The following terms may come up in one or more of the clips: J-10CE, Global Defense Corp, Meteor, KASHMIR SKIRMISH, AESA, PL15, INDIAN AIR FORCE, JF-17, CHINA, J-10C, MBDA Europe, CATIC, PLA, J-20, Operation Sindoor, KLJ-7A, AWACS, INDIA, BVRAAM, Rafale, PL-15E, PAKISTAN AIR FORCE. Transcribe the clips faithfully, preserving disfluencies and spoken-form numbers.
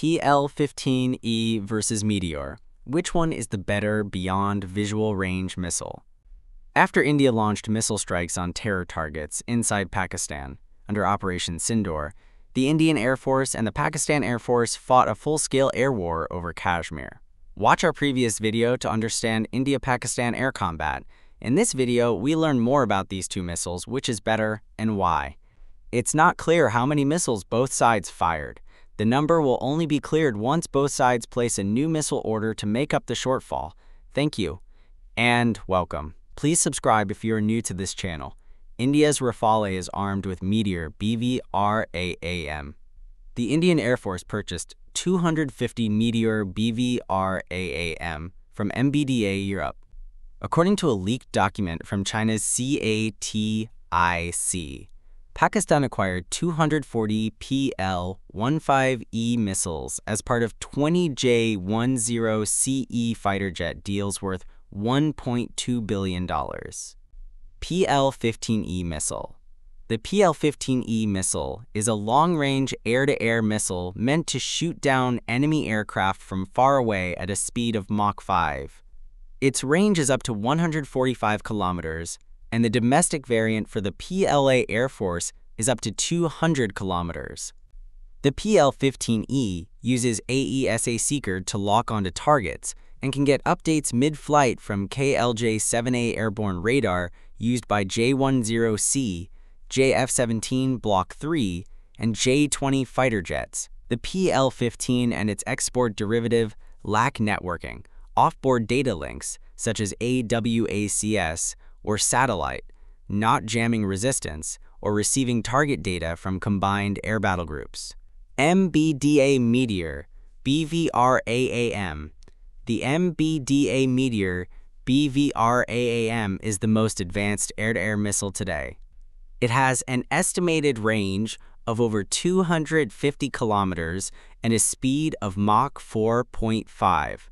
P L fifteen E versus Meteor. Which one is the better beyond visual range missile? After India launched missile strikes on terror targets inside Pakistan under Operation Sindoor, the Indian Air Force and the Pakistan Air Force fought a full-scale air war over Kashmir. Watch our previous video to understand India-Pakistan air combat. In this video, we learn more about these two missiles, which is better and why. It's not clear how many missiles both sides fired. The number will only be cleared once both sides place a new missile order to make up the shortfall. Thank you and welcome. Please subscribe if you're new to this channel. India's Rafale is armed with Meteor B V R A A M. The Indian Air Force purchased two hundred fifty Meteor B V R A A M from M B D A Europe. According to a leaked document from China's C A T I C, Pakistan acquired two hundred forty P L fifteen E missiles as part of twenty J ten C E fighter jet deals worth one point two billion dollars. P L fifteen E missile. The P L fifteen E missile is a long-range air-to-air missile meant to shoot down enemy aircraft from far away at a speed of Mach five. Its range is up to one hundred forty-five kilometers, and the domestic variant for the P L A Air Force is up to two hundred kilometers. The P L fifteen E uses A E S A seeker to lock onto targets and can get updates mid-flight from K L J seven A airborne radar used by J ten C, J F seventeen Block three, and J twenty fighter jets. The P L fifteen and its export derivative lack networking, offboard data links such as A W A C S or satellite, not jamming resistance, or receiving target data from combined air battle groups. M B D A Meteor B V R A A M. The M B D A Meteor B V R A A M is the most advanced air-to-air missile today. It has an estimated range of over two hundred fifty kilometers and a speed of Mach four point five.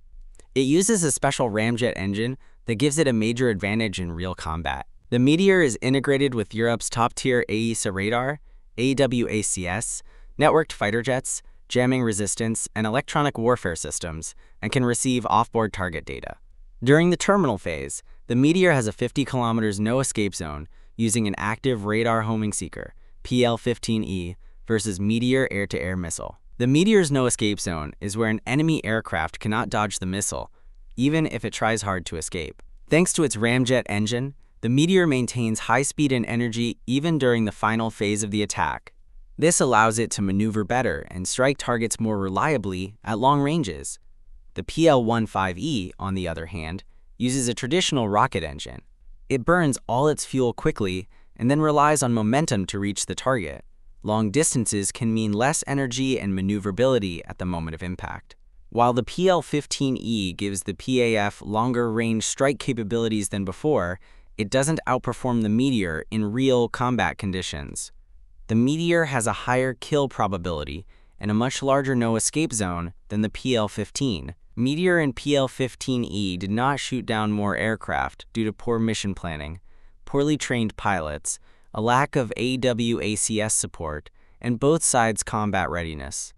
It uses a special ramjet engine that gives it a major advantage in real combat. The Meteor is integrated with Europe's top-tier A E S A radar, A W A C S, networked fighter jets, jamming resistance, and electronic warfare systems, and can receive off-board target data. During the terminal phase, the Meteor has a fifty kilometers no-escape zone using an active radar homing seeker, P L fifteen E, versus Meteor air-to-air missile. The Meteor's no-escape zone is where an enemy aircraft cannot dodge the missile, even if it tries hard to escape. Thanks to its ramjet engine, the Meteor maintains high speed and energy even during the final phase of the attack. This allows it to maneuver better and strike targets more reliably at long ranges. The P L fifteen E, on the other hand, uses a traditional rocket engine. It burns all its fuel quickly and then relies on momentum to reach the target. Long distances can mean less energy and maneuverability at the moment of impact. While the P L fifteen E gives the P A F longer-range strike capabilities than before, it doesn't outperform the Meteor in real combat conditions. The Meteor has a higher kill probability and a much larger no-escape zone than the P L fifteen. Meteor and P L fifteen E did not shoot down more aircraft due to poor mission planning, poorly trained pilots, a lack of A W A C S support, and both sides' combat readiness.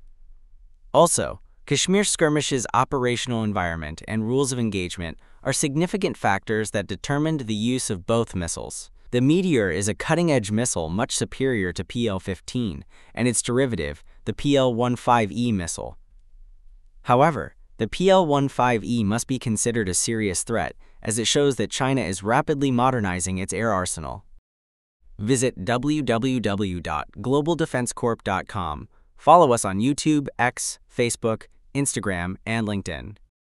Also, Kashmir skirmishes' operational environment and rules of engagement are significant factors that determined the use of both missiles. The Meteor is a cutting-edge missile much superior to P L fifteen and its derivative, the P L fifteen E missile. However, the P L fifteen E must be considered a serious threat, as it shows that China is rapidly modernizing its air arsenal. Visit w w w dot global defense corp dot com. Follow us on YouTube, X, Facebook, Instagram, and LinkedIn.